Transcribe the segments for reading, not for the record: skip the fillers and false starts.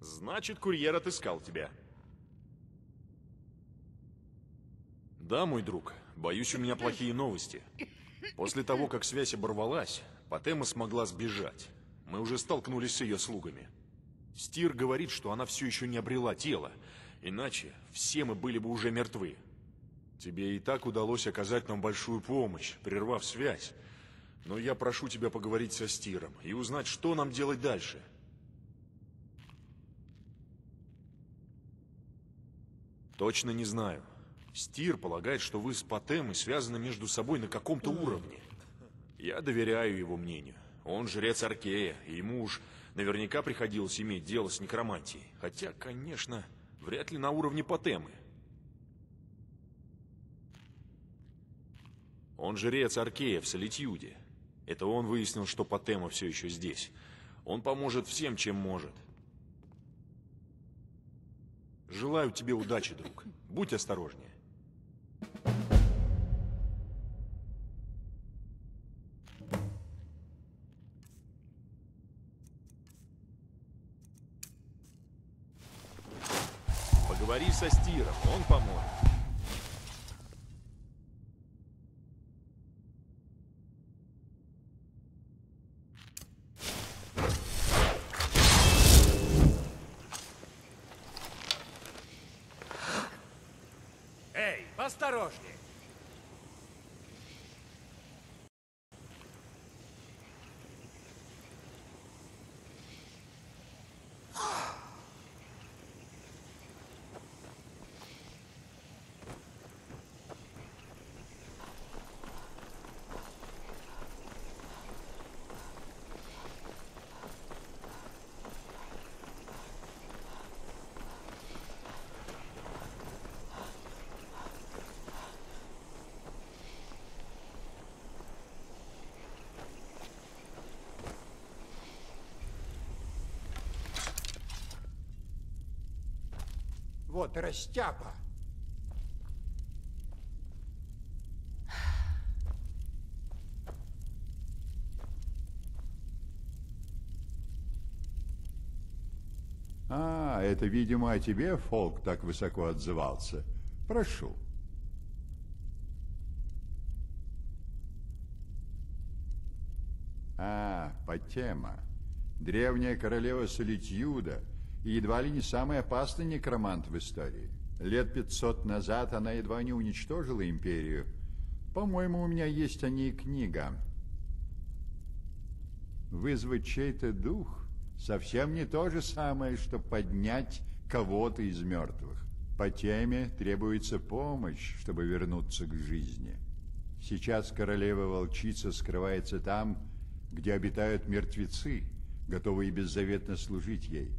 Значит, курьер отыскал тебя. Да, мой друг. Боюсь, у меня плохие новости. После того, как связь оборвалась, Потема смогла сбежать. Мы уже столкнулись с ее слугами. Стир говорит, что она все еще не обрела тело, иначе все мы были бы уже мертвы. Тебе и так удалось оказать нам большую помощь, прервав связь. Но я прошу тебя поговорить со Стиром и узнать, что нам делать дальше. Точно не знаю. Стир полагает, что вы с Потемой связаны между собой на каком-то уровне. Я доверяю его мнению. Он жрец Аркея, и ему уж наверняка приходилось иметь дело с некромантией. Хотя, конечно, вряд ли на уровне Потемы. Он жрец Аркея в Солитьюде. Это он выяснил, что Потема все еще здесь. Он поможет всем, чем может. Желаю тебе удачи, друг. Будь осторожнее. Поговори со Стиром, он поможет. Эй, осторожнее! Вот растяпа. А, это, видимо, о тебе Фолк так высоко отзывался. Прошу. А, Потема. Древняя королева Солитьюда. И едва ли не самый опасный некромант в истории. Лет 500 назад она едва не уничтожила империю. По-моему, у меня есть о ней книга. Вызвать чей-то дух совсем не то же самое, что поднять кого-то из мертвых. Потеме требуется помощь, чтобы вернуться к жизни. Сейчас королева-волчица скрывается там, где обитают мертвецы, готовые беззаветно служить ей.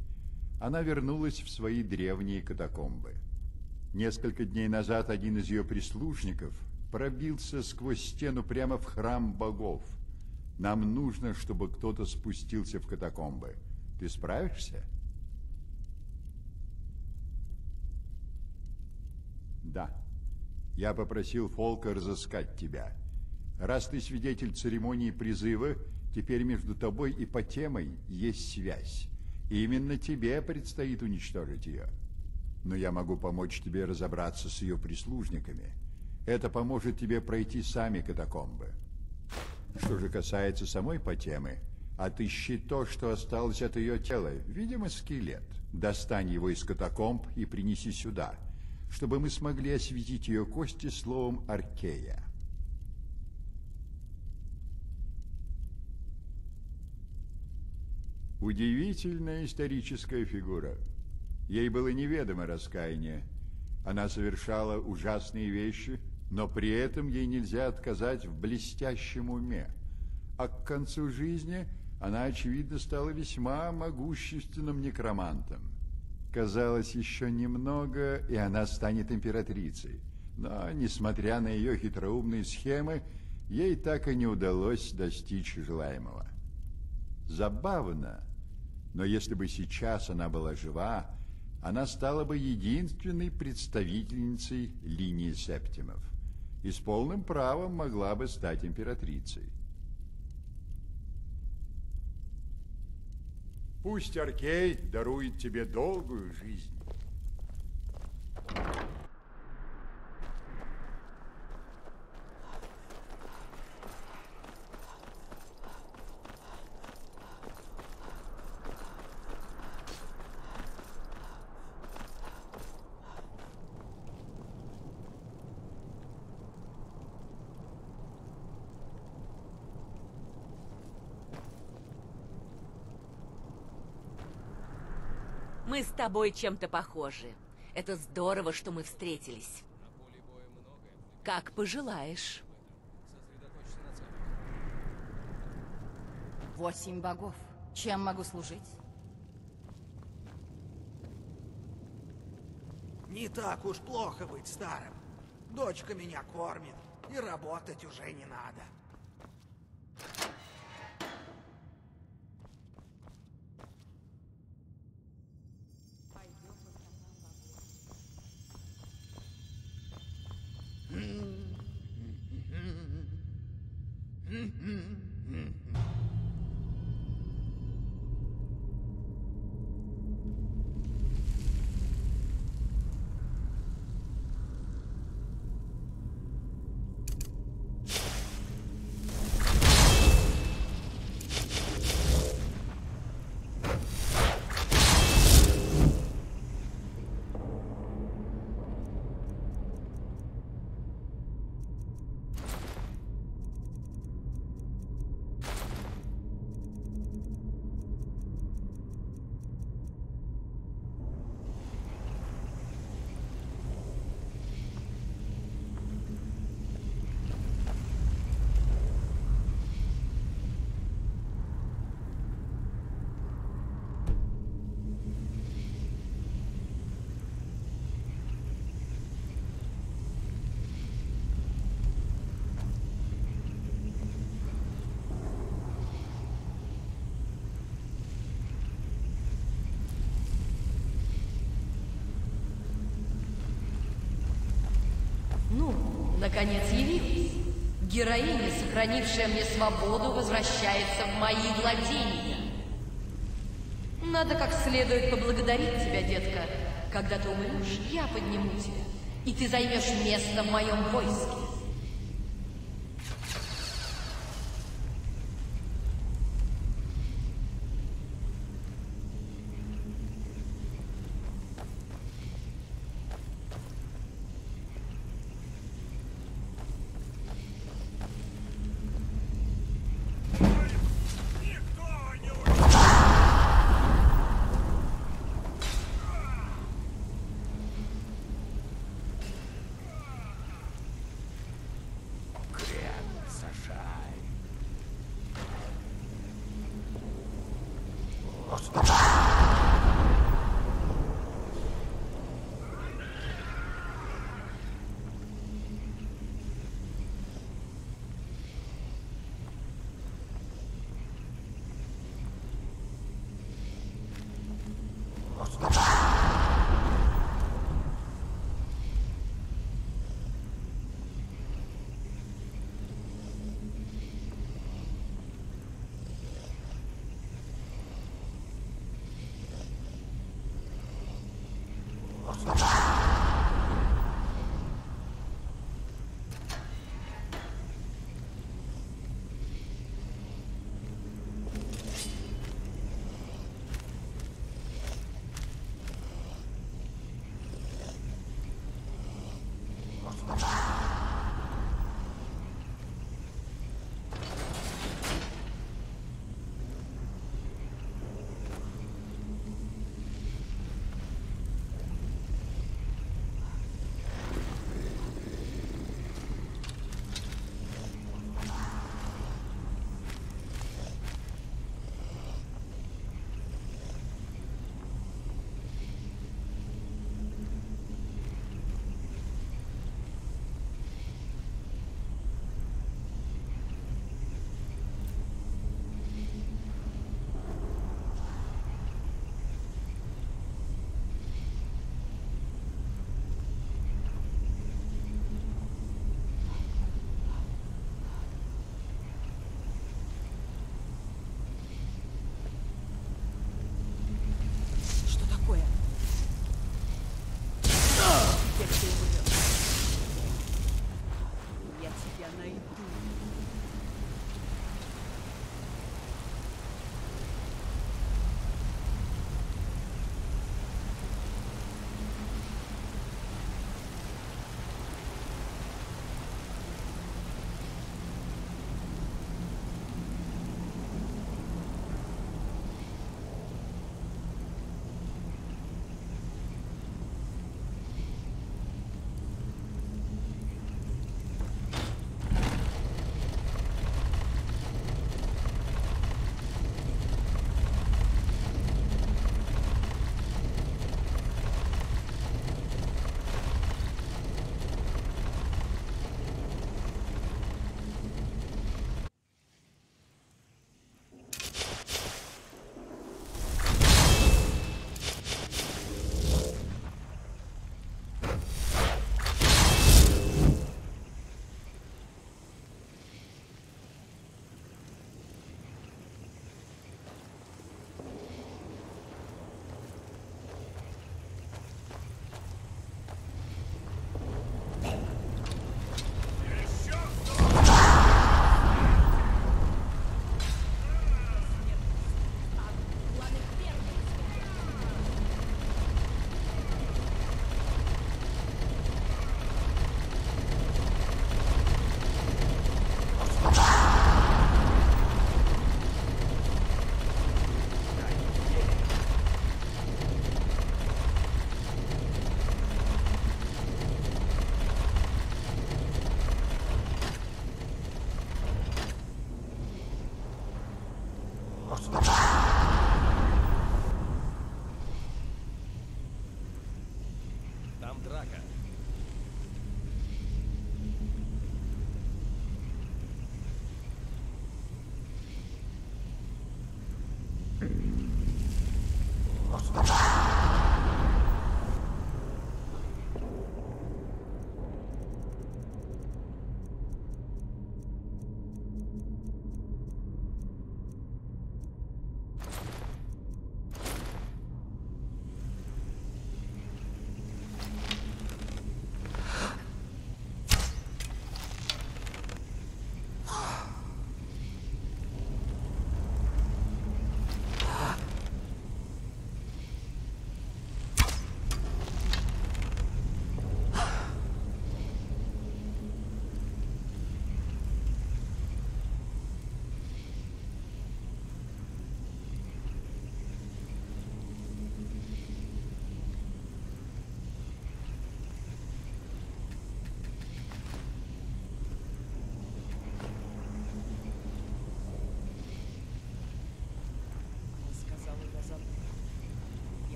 Она вернулась в свои древние катакомбы. Несколько дней назад один из ее прислужников пробился сквозь стену прямо в храм богов. Нам нужно, чтобы кто-то спустился в катакомбы. Ты справишься? Да. Я попросил Фолка разыскать тебя. Раз ты свидетель церемонии призыва, теперь между тобой и Потемой есть связь. Именно тебе предстоит уничтожить ее. Но я могу помочь тебе разобраться с ее прислужниками. Это поможет тебе пройти сами катакомбы. Что же касается самой Потемы, отыщи то, что осталось от ее тела, видимо, скелет. Достань его из катакомб и принеси сюда, чтобы мы смогли осветить ее кости словом Аркея. Удивительная историческая фигура. Ей было неведомо раскаяние. Она совершала ужасные вещи, но при этом ей нельзя отказать в блестящем уме. А к концу жизни она, очевидно, стала весьма могущественным некромантом. Казалось, еще немного, и она станет императрицей. Но, несмотря на ее хитроумные схемы, ей так и не удалось достичь желаемого. Забавно, но если бы сейчас она была жива, она стала бы единственной представительницей линии Септимов и с полным правом могла бы стать императрицей. Пусть Аркей дарует тебе долгую жизнь. Мы с тобой чем-то похожи. Это здорово, что мы встретились. Как пожелаешь. 8 богов. Чем могу служить? Не так уж плохо быть старым. Дочка меня кормит, и работать уже не надо. Наконец явилась. Героиня, сохранившая мне свободу, возвращается в мои владения. Надо как следует поблагодарить тебя, детка. Когда ты умрешь, я подниму тебя, и ты займешь место в моем войске. Там драка.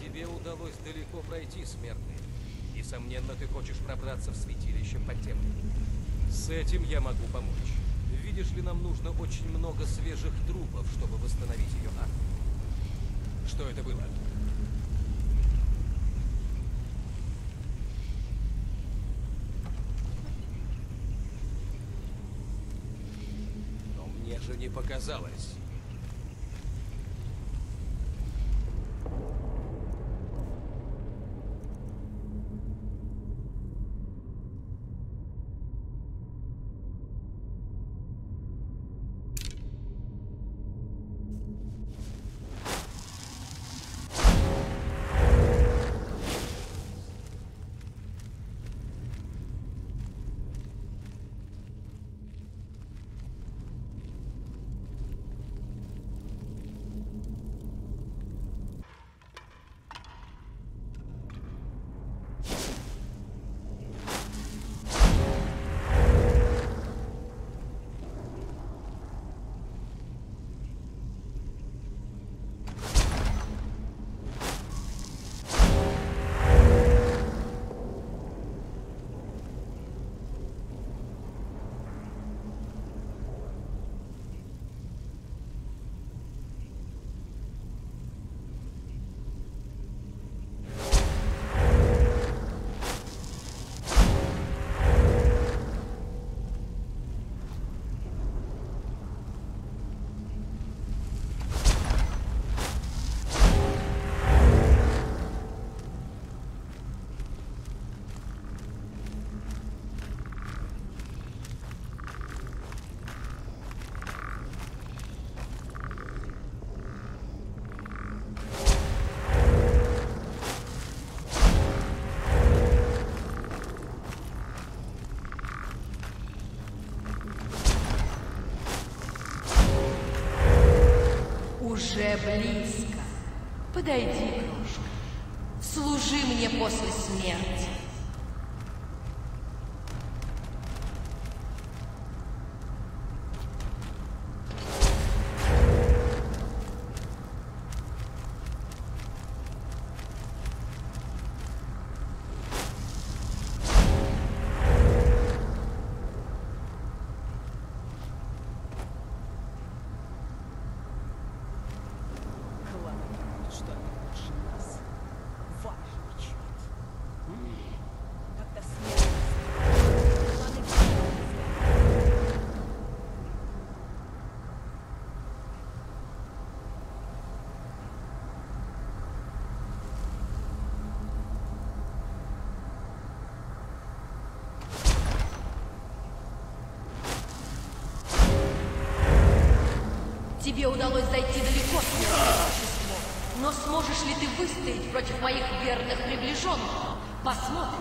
Тебе удалось далеко пройти, смертный. Несомненно, ты хочешь пробраться в святилище Потемы. С этим я могу помочь. Видишь ли, нам нужно очень много свежих трупов, чтобы восстановить ее армию. Что это было? Но мне же не показалось. Уже близко. Подойди, кружка. Служи мне после смерти. Тебе удалось зайти далеко, существо, но сможешь ли ты выстоять против моих верных приближенных? Посмотрим.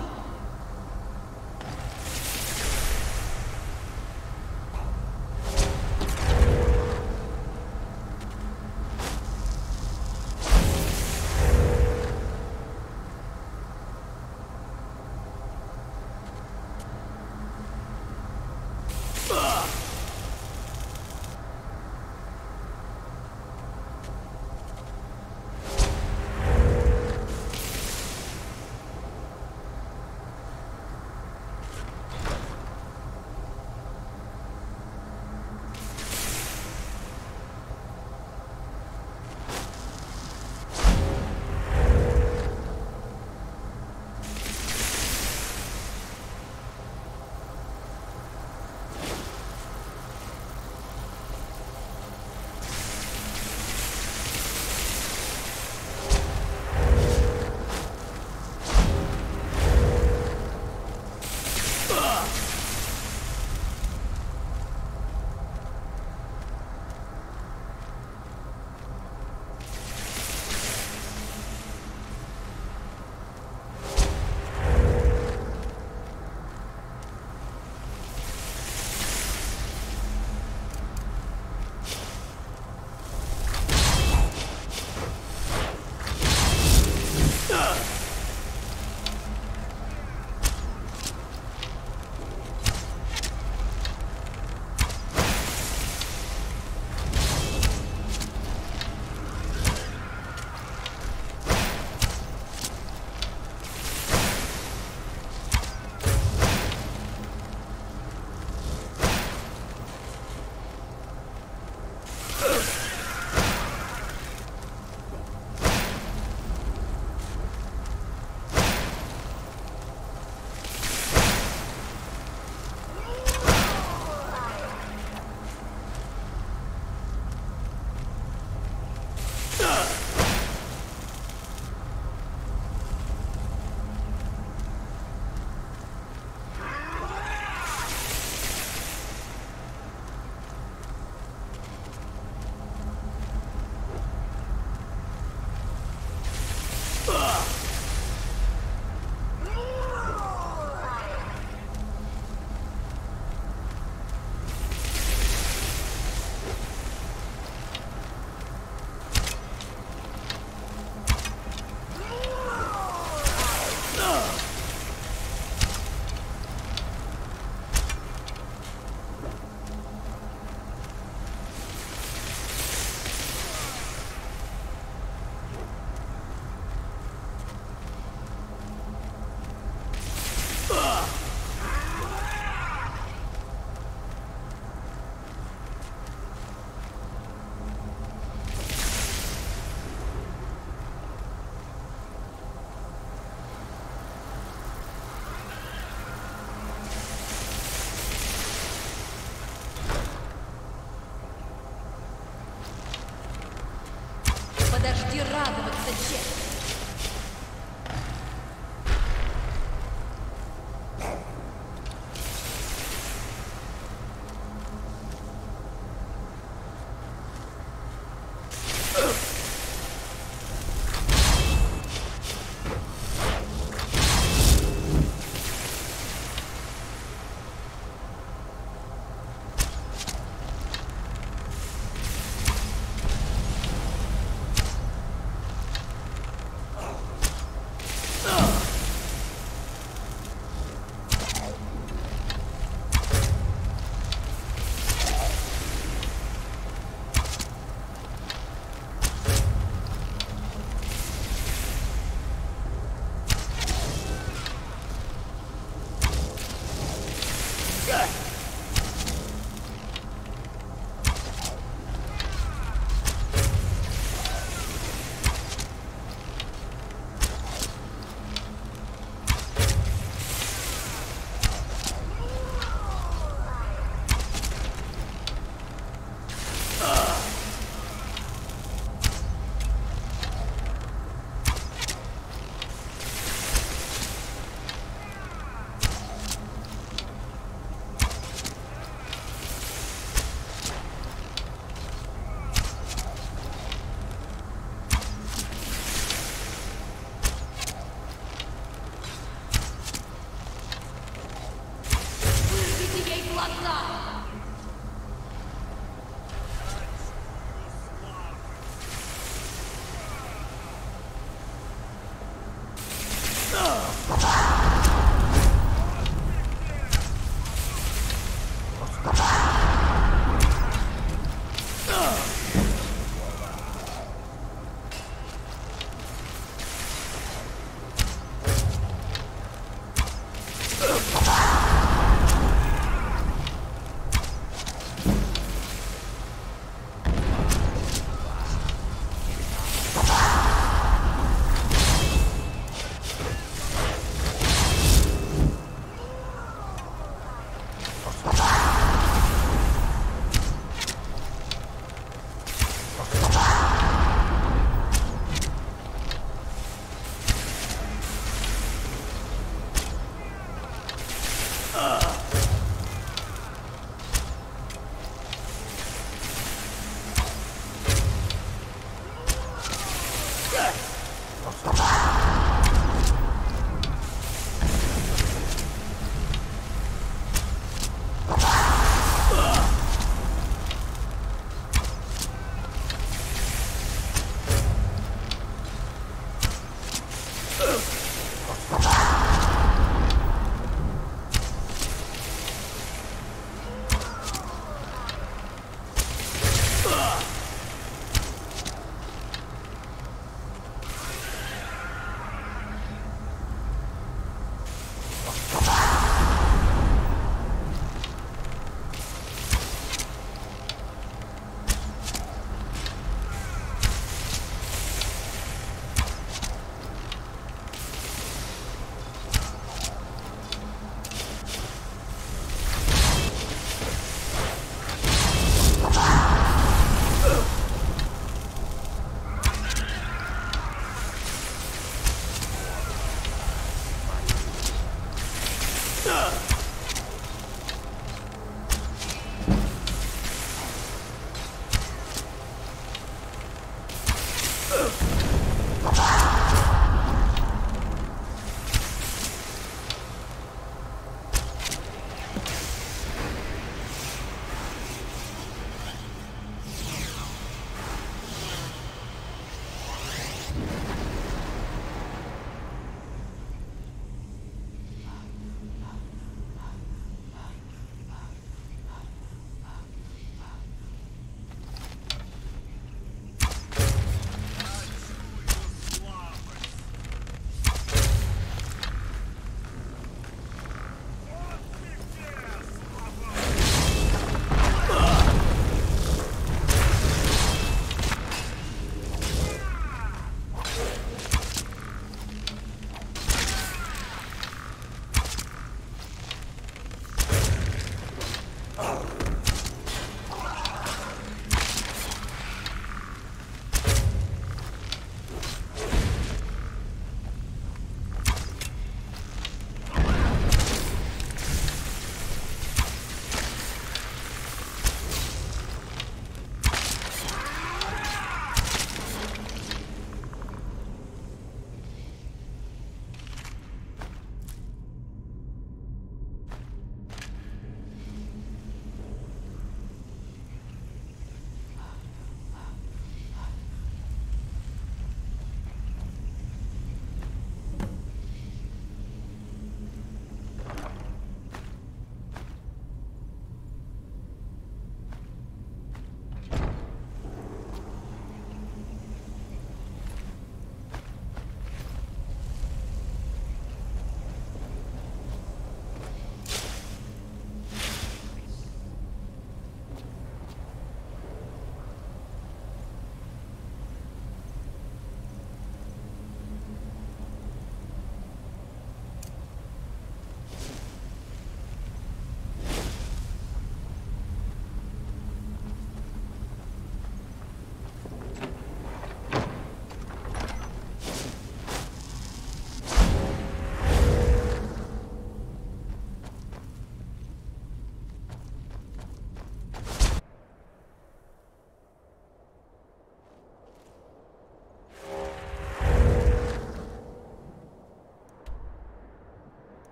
и радоваться честно.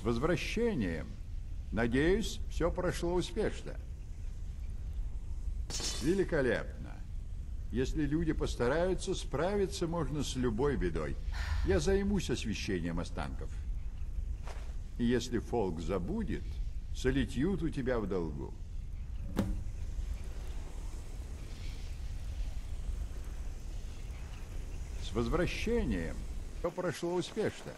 С возвращением. Надеюсь, все прошло успешно. Великолепно. Если люди постараются, справиться можно с любой бедой. Я займусь освещением останков. И если Фолк забудет, Солитьюд у тебя в долгу. С возвращением. Все прошло успешно.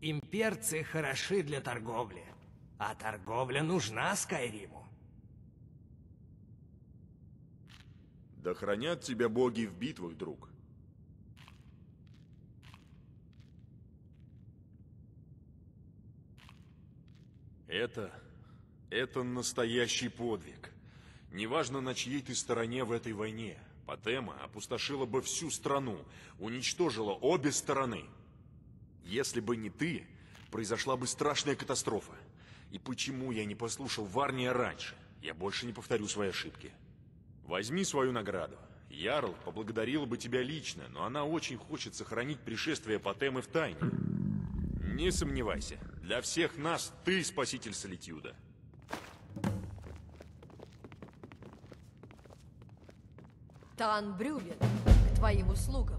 Имперцы хороши для торговли, а торговля нужна Скайриму. Да хранят тебя боги в битвах, друг. Это настоящий подвиг. Неважно, на чьей ты стороне в этой войне. Потема опустошила бы всю страну, уничтожила обе стороны. Если бы не ты, произошла бы страшная катастрофа. И почему я не послушал Варния раньше? Я больше не повторю свои ошибки. Возьми свою награду. Ярл поблагодарила бы тебя лично, но она очень хочет сохранить пришествие Потемы в тайне. Не сомневайся, для всех нас ты спаситель Солитьюда. Тан Брюбен, к твоим услугам.